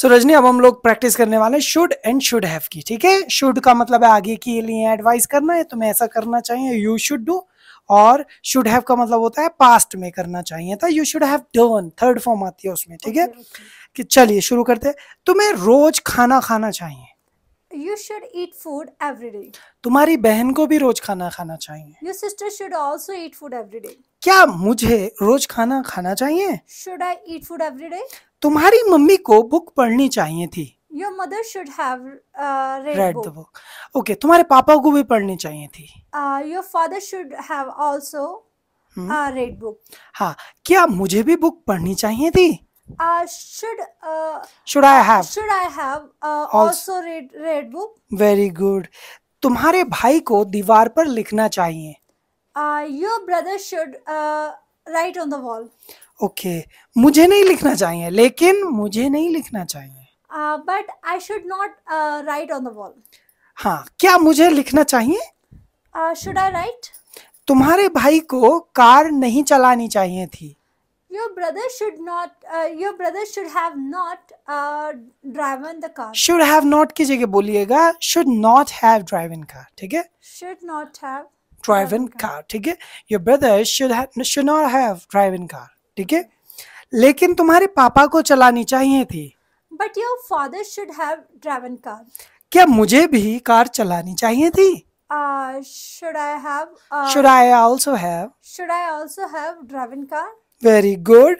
सो रजनी अब हम लोग प्रैक्टिस करने वाले हैं शुड एंड शुड हैव की, ठीक है। शुड का मतलब है आगे के लिए एडवाइस करना है, तुम्हें ऐसा करना चाहिए, यू शुड डू। और शुड हैव का मतलब होता है पास्ट में करना चाहिए था, you should have done, third form आती है उसमें, ठीक है। कि चलिए शुरू करते हैं। तुम्हें रोज खाना खाना चाहिए, You should eat food every day. तुम्हारी बहन को भी रोज खाना खाना चाहिए। Your sister should also eat food every day. क्या मुझे रोज खाना खाना चाहिए? Should I eat food every day? तुम्हारी मम्मी को बुक पढ़नी चाहिए थी। Your mother should have read the book. Okay, तुम्हारे पापा को भी पढ़नी चाहिए थी। Your father should have also read book. हाँ, क्या मुझे भी बुक पढ़नी चाहिए थी? Should I have also read book? Very good. तुम्हारे भाई को दीवार पर लिखना चाहिए। Your brother should write on the wall. Okay. मुझे नहीं लिखना चाहिए, लेकिन मुझे नहीं लिखना चाहिए। But I should not write on the wall. हाँ, क्या मुझे लिखना चाहिए? Should I write? तुम्हारे भाई को कार नहीं चलानी चाहिए थी। Your brother should have not driven the car. Should have not की जगह बोलिएगा should not have driven car, ठीक है। Should not have driven car, ठीक है। Your brother should not have driven car, ठीक है। लेकिन तुम्हारे पापा को चलानी चाहिए थी। But your father should have driven car. क्या मुझे भी कार चलानी चाहिए थी? Should I also have driven car? Very good.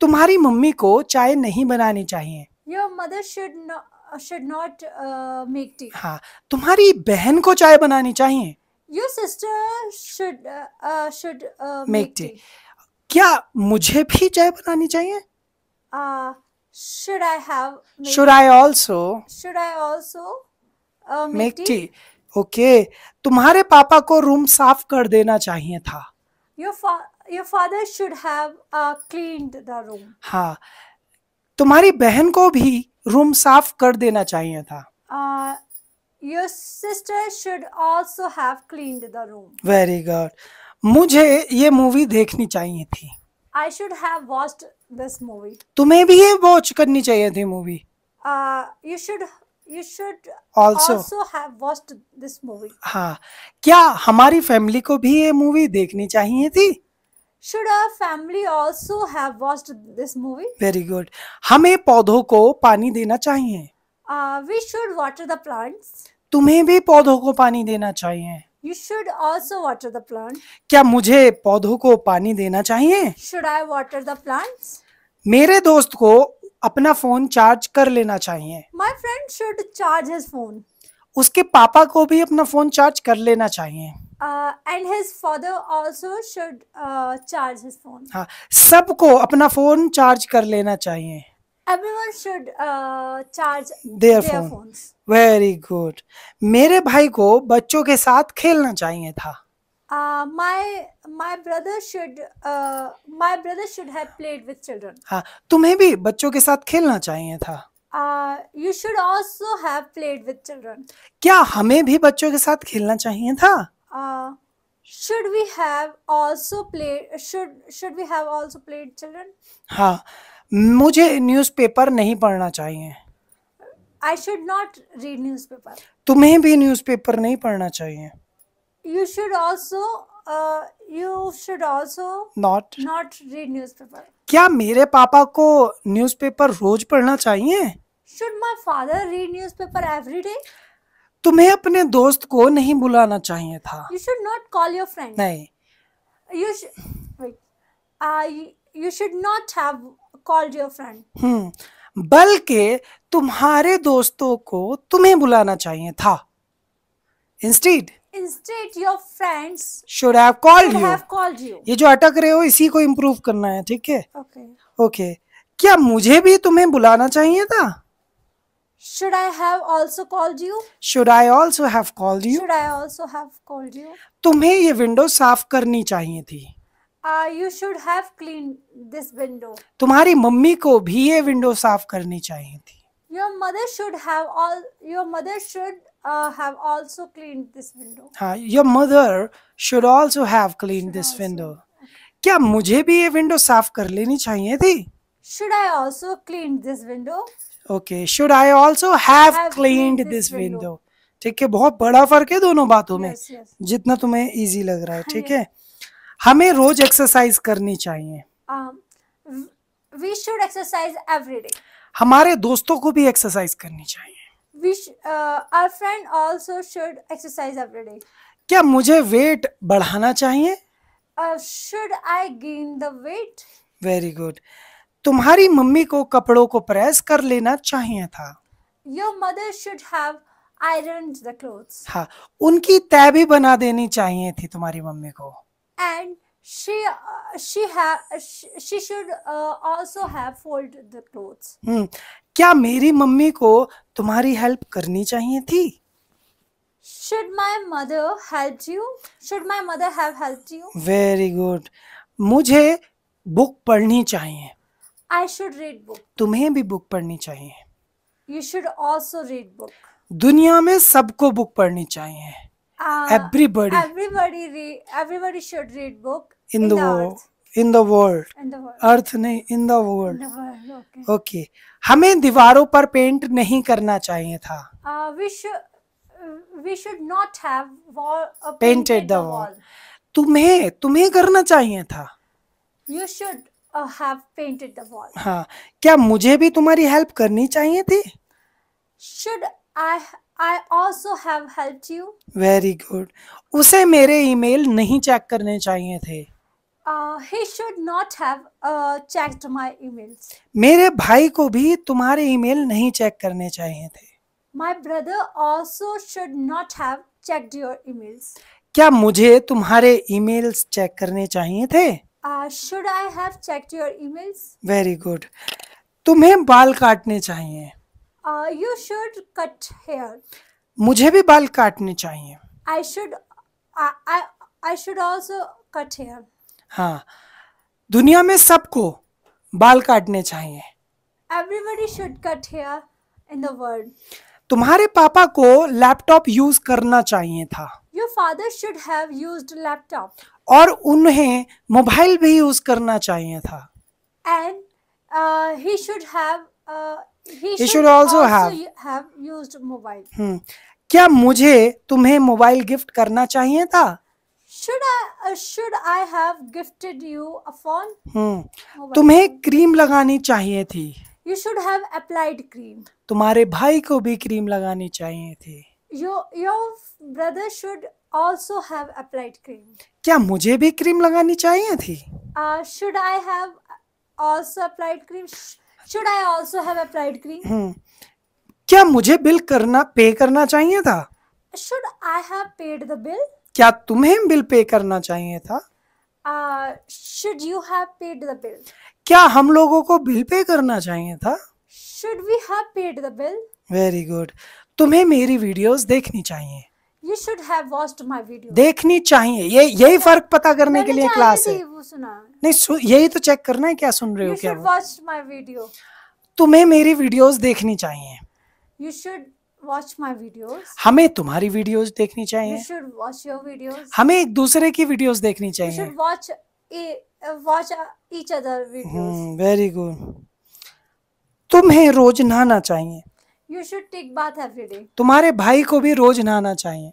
तुम्हारी मम्मी को चाय नहीं बनानी चाहिए। Your mother should not make tea. हाँ, तुम्हारी बहन को चाय बनानी चाहिए। Your sister should make tea. क्या मुझे भी चाय बनानी चाहिए? Should I also make tea? Okay. तुम्हारे पापा को रूम साफ कर देना चाहिए था। Your father should have cleaned the room. हाँ, तुम्हारी बहन को भी रूम साफ कर देना चाहिए था। Your sister should also have cleaned the room. Very good. मुझे ये मूवी देखनी चाहिए थी। I should have watched this movie. तुम्हें भी ये वॉच करनी चाहिए थी movie. You should also have watched this movie. हाँ, क्या हमारी फैमिली को भी ये मूवी देखनी चाहिए थी? Should our family also have watched this movie? Very good. हमें पौधों को पानी देना चाहिए। We should water the plants. तुम्हें भी पौधों को पानी देना चाहिए। You should also water the plant. क्या मुझे पौधों को पानी देना चाहिए? Should I water the plants? मेरे दोस्त को अपना फोन चार्ज कर लेना चाहिए। My friend should charge his phone. उसके पापा को भी अपना फोन चार्ज कर लेना चाहिए। And his father also should charge his phone. हाँ, सबको अपना फोन चार्ज कर लेना चाहिए। Everyone should charge their phones. Very good. मेरे भाई को बच्चों के साथ खेलना चाहिए था। My brother should have played with children. हाँ, तुम्हें भी बच्चों के साथ खेलना चाहिए था। You should also have played with children. क्या हमें भी बच्चों के साथ खेलना चाहिए था? Should we have also played children? हाँ, मुझे न्यूज़पेपर नहीं पढ़ना चाहिए। I should not read newspaper. तुम्हें भी न्यूज़पेपर नहीं पढ़ना चाहिए। You should also not read newspaper. क्या मेरे पापा को न्यूज़पेपर रोज पढ़ना चाहिए? Should my father read newspaper every day? तुम्हें अपने दोस्त को नहीं बुलाना चाहिए था। You should not call your friend. नहीं। You should not have called your friend. बल्कि तुम्हारे दोस्तों को तुम्हें बुलाना चाहिए था। Instead your friends should have called you. ये जो अटक रहे हो इसी को इम्प्रूव करना है, ठीक है। Okay. क्या मुझे भी तुम्हें बुलाना चाहिए था? Should I also have called you? तुम्हें ये विंडो साफ करनी चाहिए थी। You should have cleaned this window. तुम्हारी मम्मी को भी ये विंडो साफ करनी चाहिए थी। Your mother should have also cleaned this window. हाँ, your mother should also have cleaned this window. क्या मुझे भी ये विंडो साफ कर लेनी चाहिए थी? Should I also clean this window? Okay, should I also have cleaned this window. ठीक है, बहुत बड़ा फर्क है दोनों बातों में। yes, yes. जितना तुम्हें इजी लग रहा है, ठीक है। हमें रोज एक्सरसाइज करनी चाहिए। We should exercise every day. हमारे दोस्तों को भी एक्सरसाइज करनी चाहिए। We our friend also should exercise every day. क्या मुझे वेट बढ़ाना चाहिए? Should I gain the weight? Very good. तुम्हारी मम्मी को कपड़ों को प्रेस कर लेना चाहिए था। Your mother should have ironed the clothes. हाँ, उनकी तय भी बना देनी चाहिए थी तुम्हारी मम्मी को। And she should also have fold the clothes. क्या मेरी मम्मी को तुम्हारी हेल्प करनी चाहिए थी? Should my mother help you? Should my mother have helped you? Very good. मुझे बुक पढ़नी चाहिए। I should read book. तुम्हें भी बुक पढ़नी चाहिए। You should also read book. दुनिया में सबको बुक पढ़नी चाहिए। Everybody should read book in the world. Okay. हमें दीवारों पर पेंट नहीं करना चाहिए था। We should not have painted the wall. तुम्हें करना चाहिए था। You should have painted the wall. हाँ, क्या मुझे भी तुम्हारी हेल्प करनी चाहिए थी? Should I also have helped you. Very good. उसे मेरे ईमेल नहीं चेक करने चाहिए थे। He should not have checked my emails. मेरे भाई को भी तुम्हारे ईमेल नहीं चेक करने चाहिए थे। My brother also should not have checked your emails. क्या मुझे तुम्हारे ईमेल्स चेक करने चाहिए थे? Should I have checked your emails? Very good. तुम्हें बाल काटने चाहिए। You should cut hair. मुझे भी बाल काटने चाहिए। I should also cut hair. हाँ, दुनिया में सबको बाल काटने चाहिए। Everybody should cut hair in the world. तुम्हारे पापा को लैपटॉप यूज करना चाहिए था। Your father should have used laptop. और उन्हें मोबाइल भी यूज करना चाहिए था। And he should have He should also have used mobile. क्या मुझे तुम्हें मोबाइल गिफ्ट करना चाहिए था? Should I have gifted you a phone? तुम्हें क्रीम लगानी चाहिए थी। You should have applied cream. तुम्हारे भाई को भी क्रीम लगानी चाहिए थी। Your brother should also have applied cream. क्या मुझे भी क्रीम लगानी चाहिए थी? Should I have also applied cream? Should I also have applied cream? क्या मुझे बिल पे करना चाहिए था? Should I have paid the bill? क्या तुम्हें बिल पे करना चाहिए था? Should you have paid the bill? क्या हम लोगों को बिल पे करना चाहिए था? Should we have paid the bill? Very good. तुम्हें मेरी वीडियोस देखनी चाहिए। You should have watched my videos. देखनी चाहिए, यही फर्क पता करने के लिए क्लास है। नहीं, यही तो चेक करना है क्या सुन रहे हो क्या। You should watch my video. तुम्हें मेरी वीडियोस देखनी चाहिए। You should watch my videos. हमें तुम्हारी वीडियोस देखनी चाहिए। You should watch your videos. हमें एक दूसरे की वीडियोस देखनी चाहिए। You should watch each other videos. Very good. तुम्हें रोज नहाना चाहिए। You should take bath every day. तुम्हारे भाई को भी रोज नहाना चाहिए।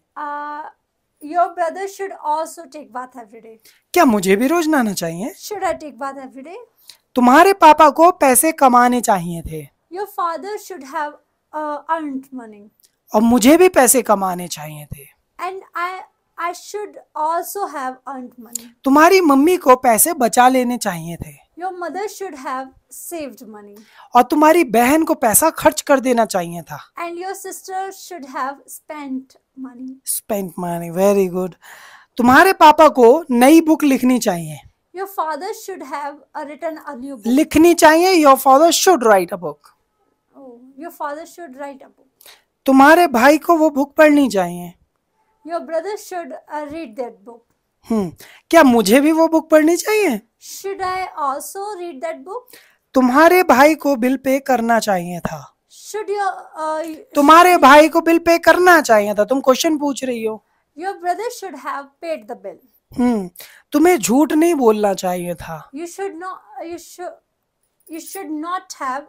Your brother should also take bath every day. क्या मुझे भी रोज नहाना चाहिए? Should I take bath every day? तुम्हारे पापा को पैसे कमाने चाहिए थे। Your father should have earned money. और मुझे भी पैसे कमाने चाहिए थे। And I should also have earned money. तुम्हारी मम्मी को पैसे बचा लेने चाहिए थे। Your mother should have saved money. और तुम्हारी बहन को पैसा खर्च कर देना चाहिए था। And your sister should have spent money. Spent money. Very good. तुम्हारे पापा को नई बुक लिखनी चाहिए। Your father should have written a new book. लिखनी चाहिए। Your father should write a book. Oh, your father should write a book. तुम्हारे भाई को वो बुक पढ़नी चाहिए। Your brother should read that book. क्या मुझे भी वो बुक पढ़नी चाहिए? Should I also read that book? तुम्हारे भाई को बिल पे करना चाहिए था। Should you? तुम्हारे भाई को बिल पे करना चाहिए था। तुम क्वेश्चन पूछ रही हो। Your brother should have paid the bill. तुम्हें झूठ नहीं बोलना चाहिए था। You should not have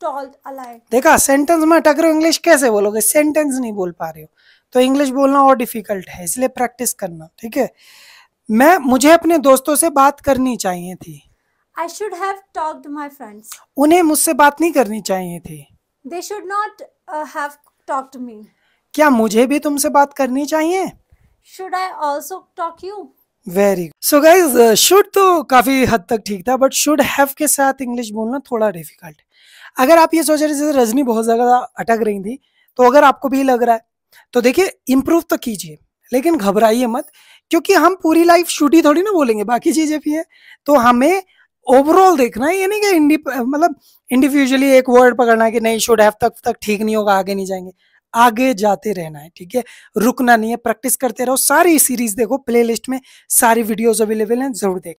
told a lie. देखा, सेंटेंस में अटक रहे हो, इंग्लिश कैसे बोलोगे, सेंटेंस नहीं बोल पा रहे हो, तो इंग्लिश बोलना और डिफिकल्ट है, इसलिए प्रैक्टिस करना, ठीक है। मुझे अपने दोस्तों से बात करनी चाहिए थी, I should have talked to my friends. उन्हें मुझसे बात नहीं करनी चाहिए थी, They should not have talked to me. क्या मुझे भी तुमसे बात करनी चाहिए? Should I also talk you? Very good. So guys, should तो काफी हद तक ठीक था, बट शुड हैव के साथ इंग्लिश बोलना थोड़ा डिफिकल्ट। अगर आप ये सोच रहे जैसे रजनी बहुत ज्यादा अटक रही थी, तो अगर आपको भी लग रहा है तो देखिए इम्प्रूव तो कीजिए, लेकिन घबराइए मत, क्योंकि हम पूरी लाइफ शुड ही थोड़ी ना बोलेंगे, बाकी चीजें भी है, तो हमें ओवरऑल देखना है, यानी कि मतलब इंडिविजुअली एक वर्ड पकड़ना कि नहीं शुड हैव तक ठीक नहीं होगा, आगे नहीं जाएंगे, आगे जाते रहना है, ठीक है, रुकना नहीं है, प्रैक्टिस करते रहो। सारी सीरीज देखो, प्लेलिस्ट में सारी वीडियोस अवेलेबल हैं, जरूर देखो।